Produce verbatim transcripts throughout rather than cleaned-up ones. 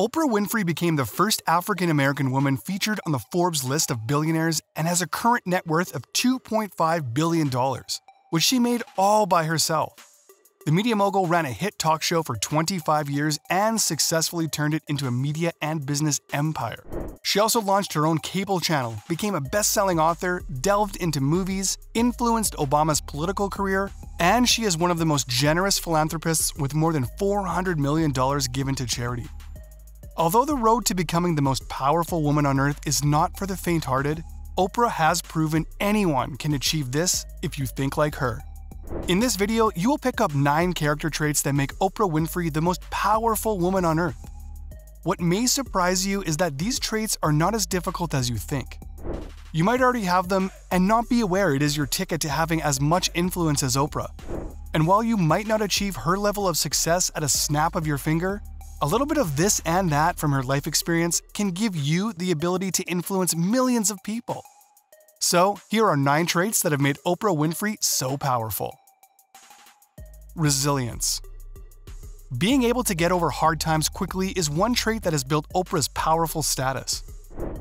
Oprah Winfrey became the first African-American woman featured on the Forbes list of billionaires and has a current net worth of two point five billion dollars, which she made all by herself. The media mogul ran a hit talk show for twenty-five years and successfully turned it into a media and business empire. She also launched her own cable channel, became a best-selling author, delved into movies, influenced Obama's political career, and she is one of the most generous philanthropists with more than four hundred million dollars given to charity. Although the road to becoming the most powerful woman on earth is not for the faint-hearted, Oprah has proven anyone can achieve this if you think like her. In this video, you will pick up nine character traits that make Oprah Winfrey the most powerful woman on earth. What may surprise you is that these traits are not as difficult as you think. You might already have them and not be aware it is your ticket to having as much influence as Oprah. And while you might not achieve her level of success at a snap of your finger, a little bit of this and that from her life experience can give you the ability to influence millions of people. So, here are nine traits that have made Oprah Winfrey so powerful. Resilience. Being able to get over hard times quickly is one trait that has built Oprah's powerful status.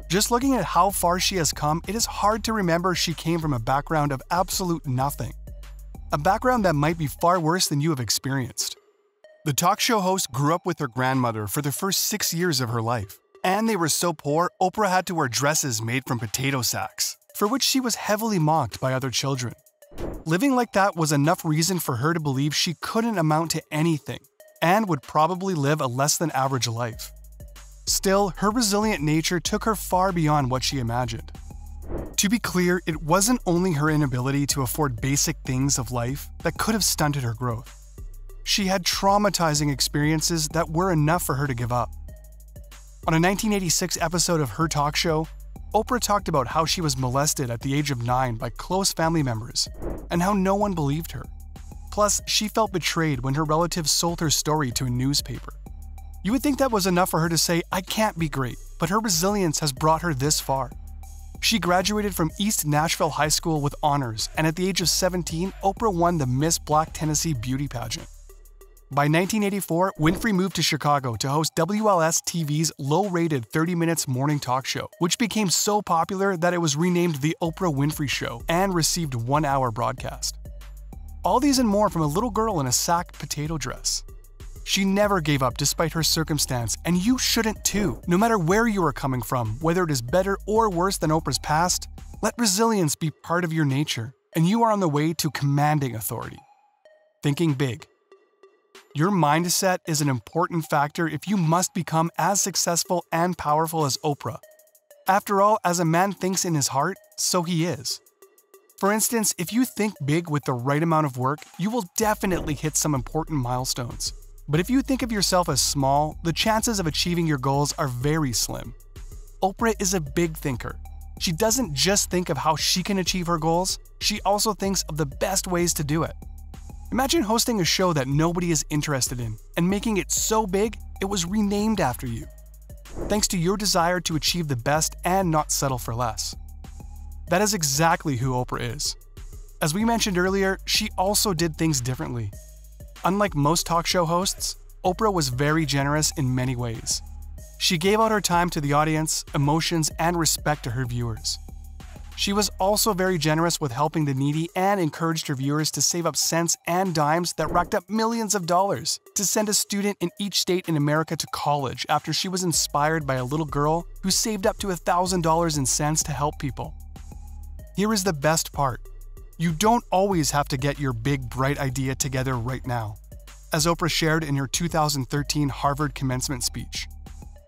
Just looking at how far she has come, it is hard to remember she came from a background of absolute nothing. A background that might be far worse than you have experienced. The talk show host grew up with her grandmother for the first six years of her life, and they were so poor Oprah had to wear dresses made from potato sacks, for which she was heavily mocked by other children. Living like that was enough reason for her to believe she couldn't amount to anything and would probably live a less than average life. Still, her resilient nature took her far beyond what she imagined. To be clear, it wasn't only her inability to afford basic things of life that could have stunted her growth. She had traumatizing experiences that were enough for her to give up. On a nineteen eighty-six episode of her talk show, Oprah talked about how she was molested at the age of nine by close family members, and how no one believed her. Plus, she felt betrayed when her relatives sold her story to a newspaper. You would think that was enough for her to say, "I can't be great," but her resilience has brought her this far. She graduated from East Nashville High School with honors, and at the age of seventeen, Oprah won the Miss Black Tennessee beauty pageant. By nineteen eighty-four, Winfrey moved to Chicago to host W L S T V's low-rated thirty minutes morning talk show, which became so popular that it was renamed The Oprah Winfrey Show and received one-hour broadcast. All these and more from a little girl in a sacked potato dress. She never gave up despite her circumstance, and you shouldn't too. No matter where you are coming from, whether it is better or worse than Oprah's past, let resilience be part of your nature, and you are on the way to commanding authority. Thinking big. Your mindset is an important factor if you must become as successful and powerful as Oprah. After all, as a man thinks in his heart, so he is. For instance, if you think big with the right amount of work, you will definitely hit some important milestones. But if you think of yourself as small, the chances of achieving your goals are very slim. Oprah is a big thinker. She doesn't just think of how she can achieve her goals, she also thinks of the best ways to do it. Imagine hosting a show that nobody is interested in and making it so big it was renamed after you, thanks to your desire to achieve the best and not settle for less. That is exactly who Oprah is. As we mentioned earlier, she also did things differently. Unlike most talk show hosts, Oprah was very generous in many ways. She gave out her time to the audience, emotions, and respect to her viewers. She was also very generous with helping the needy and encouraged her viewers to save up cents and dimes that racked up millions of dollars to send a student in each state in America to college after she was inspired by a little girl who saved up to one thousand dollars in cents to help people. Here is the best part. You don't always have to get your big, bright idea together right now. As Oprah shared in her two thousand thirteen Harvard commencement speech,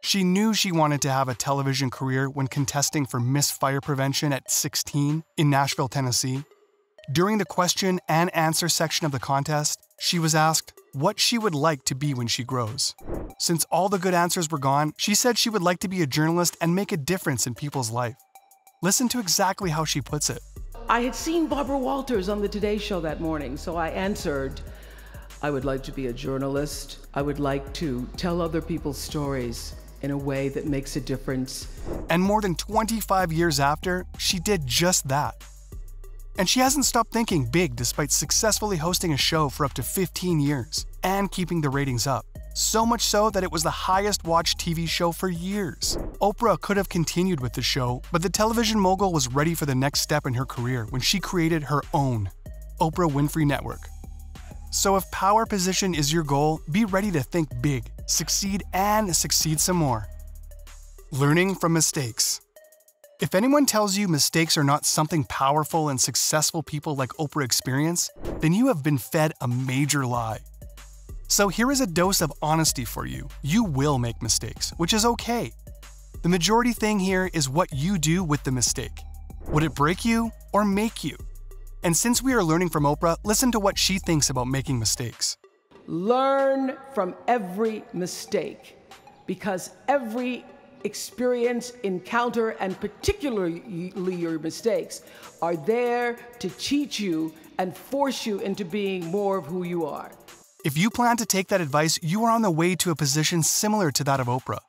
she knew she wanted to have a television career when contesting for Miss Fire Prevention at sixteen in Nashville, Tennessee. During the question and answer section of the contest, she was asked what she would like to be when she grows. Since all the good answers were gone, she said she would like to be a journalist and make a difference in people's life. Listen to exactly how she puts it. I had seen Barbara Walters on the Today Show that morning, so I answered, I would like to be a journalist. I would like to tell other people's stories in a way that makes a difference. And more than twenty-five years after, she did just that. And she hasn't stopped thinking big despite successfully hosting a show for up to fifteen years, and keeping the ratings up. So much so that it was the highest watched T V show for years. Oprah could have continued with the show, but the television mogul was ready for the next step in her career when she created her own, Oprah Winfrey Network. So if power position is your goal, be ready to think big, succeed, and succeed some more. Learning from mistakes. If anyone tells you mistakes are not something powerful and successful people like Oprah experience, then you have been fed a major lie. So here is a dose of honesty for you. You will make mistakes, which is okay. The majority thing here is what you do with the mistake. Would it break you or make you? And since we are learning from Oprah, listen to what she thinks about making mistakes. Learn from every mistake, because every experience, encounter, and particularly your mistakes are there to teach you and force you into being more of who you are. If you plan to take that advice, you are on the way to a position similar to that of Oprah.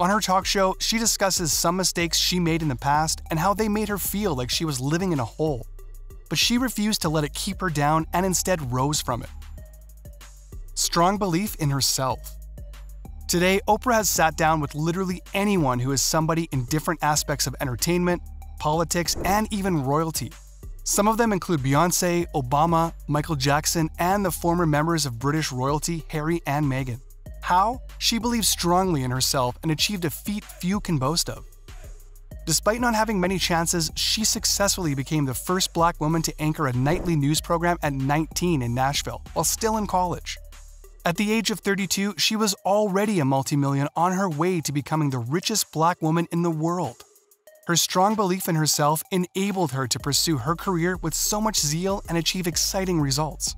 On her talk show, she discusses some mistakes she made in the past and how they made her feel like she was living in a hole. But she refused to let it keep her down and instead rose from it. Strong belief in herself. Today, Oprah has sat down with literally anyone who is somebody in different aspects of entertainment, politics, and even royalty. Some of them include Beyonce, Obama, Michael Jackson, and the former members of British royalty, Harry and Meghan. How? She believes strongly in herself and achieved a feat few can boast of. Despite not having many chances, she successfully became the first black woman to anchor a nightly news program at nineteen in Nashville, while still in college. At the age of thirty-two, she was already a multimillionaire on her way to becoming the richest black woman in the world. Her strong belief in herself enabled her to pursue her career with so much zeal and achieve exciting results.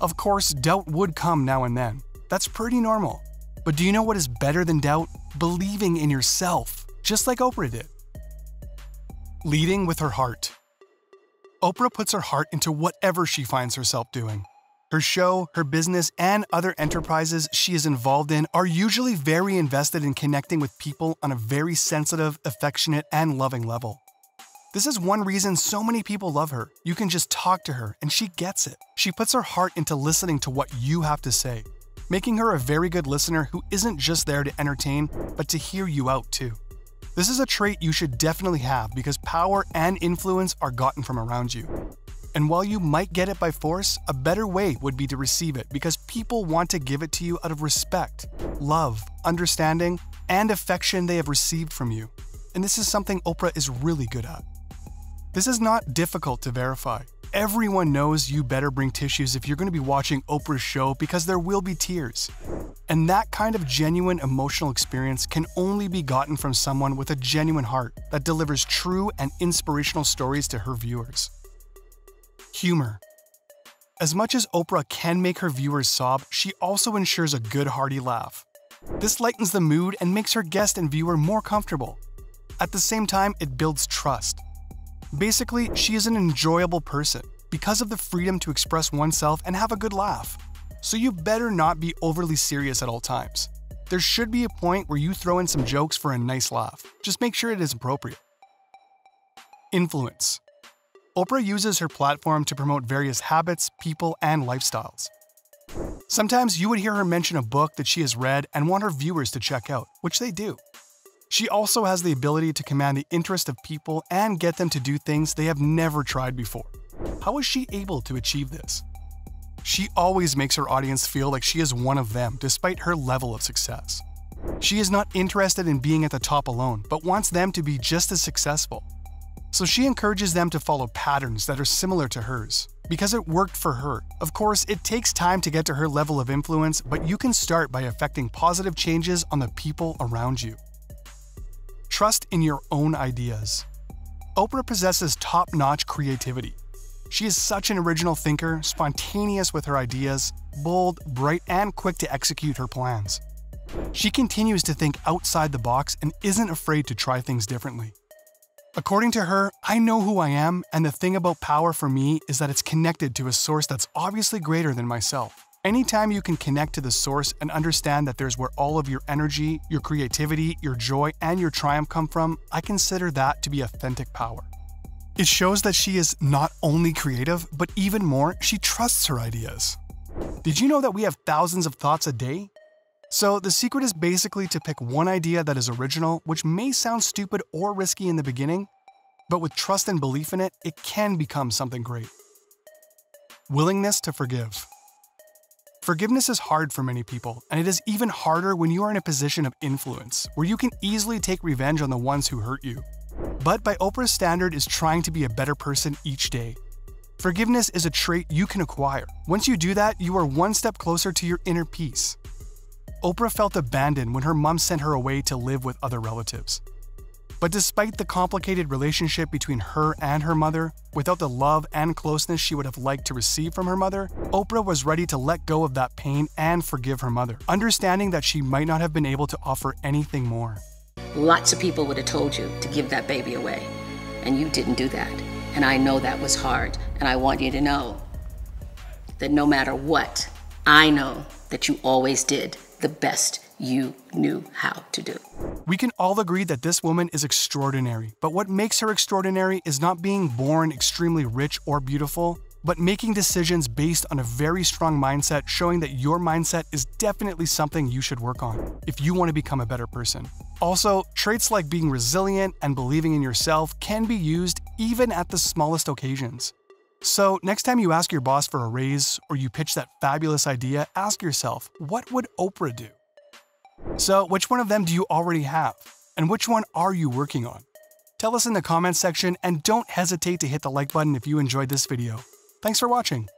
Of course, doubt would come now and then. That's pretty normal. But do you know what is better than doubt? Believing in yourself, just like Oprah did. Leading with her heart. Oprah puts her heart into whatever she finds herself doing. Her show, her business, and other enterprises she is involved in are usually very invested in connecting with people on a very sensitive, affectionate, and loving level. This is one reason so many people love her. You can just talk to her, and she gets it. She puts her heart into listening to what you have to say, making her a very good listener who isn't just there to entertain, but to hear you out too. This is a trait you should definitely have because power and influence are gotten from around you. And while you might get it by force, a better way would be to receive it because people want to give it to you out of respect, love, understanding, and affection they have received from you. And this is something Oprah is really good at. This is not difficult to verify. Everyone knows you better bring tissues if you're going to be watching Oprah's show because there will be tears. And that kind of genuine emotional experience can only be gotten from someone with a genuine heart that delivers true and inspirational stories to her viewers. Humor. As much as Oprah can make her viewers sob, she also ensures a good hearty laugh. This lightens the mood and makes her guest and viewer more comfortable. At the same time, it builds trust. Basically, she is an enjoyable person because of the freedom to express oneself and have a good laugh. So you better not be overly serious at all times. There should be a point where you throw in some jokes for a nice laugh. Just make sure it is appropriate. Influence. Oprah uses her platform to promote various habits, people, and lifestyles. Sometimes you would hear her mention a book that she has read and want her viewers to check out, which they do. She also has the ability to command the interest of people and get them to do things they have never tried before. How is she able to achieve this? She always makes her audience feel like she is one of them, despite her level of success. She is not interested in being at the top alone, but wants them to be just as successful. So she encourages them to follow patterns that are similar to hers, because it worked for her. Of course, it takes time to get to her level of influence, but you can start by affecting positive changes on the people around you. Trust in your own ideas. Oprah possesses top-notch creativity. She is such an original thinker, spontaneous with her ideas, bold, bright, and quick to execute her plans. She continues to think outside the box and isn't afraid to try things differently. According to her, I know who I am, and the thing about power for me is that it's connected to a source that's obviously greater than myself. Anytime you can connect to the source and understand that there's where all of your energy, your creativity, your joy, and your triumph come from, I consider that to be authentic power. It shows that she is not only creative, but even more, she trusts her ideas. Did you know that we have thousands of thoughts a day? So the secret is basically to pick one idea that is original, which may sound stupid or risky in the beginning, but with trust and belief in it, it can become something great. Willingness to forgive. Forgiveness is hard for many people, and it is even harder when you are in a position of influence, where you can easily take revenge on the ones who hurt you. But by Oprah's standard is trying to be a better person each day. Forgiveness is a trait you can acquire. Once you do that, you are one step closer to your inner peace. Oprah felt abandoned when her mom sent her away to live with other relatives. But despite the complicated relationship between her and her mother, without the love and closeness she would have liked to receive from her mother, Oprah was ready to let go of that pain and forgive her mother, understanding that she might not have been able to offer anything more. Lots of people would have told you to give that baby away, and you didn't do that. And I know that was hard, and I want you to know that no matter what, I know that you always did the best you knew how to do. We can all agree that this woman is extraordinary, but what makes her extraordinary is not being born extremely rich or beautiful, but making decisions based on a very strong mindset, showing that your mindset is definitely something you should work on if you want to become a better person. Also, traits like being resilient and believing in yourself can be used even at the smallest occasions. So next time you ask your boss for a raise or you pitch that fabulous idea, ask yourself, what would Oprah do? So which one of them do you already have? And which one are you working on? Tell us in the comments section, and don't hesitate to hit the like button if you enjoyed this video. Thanks for watching.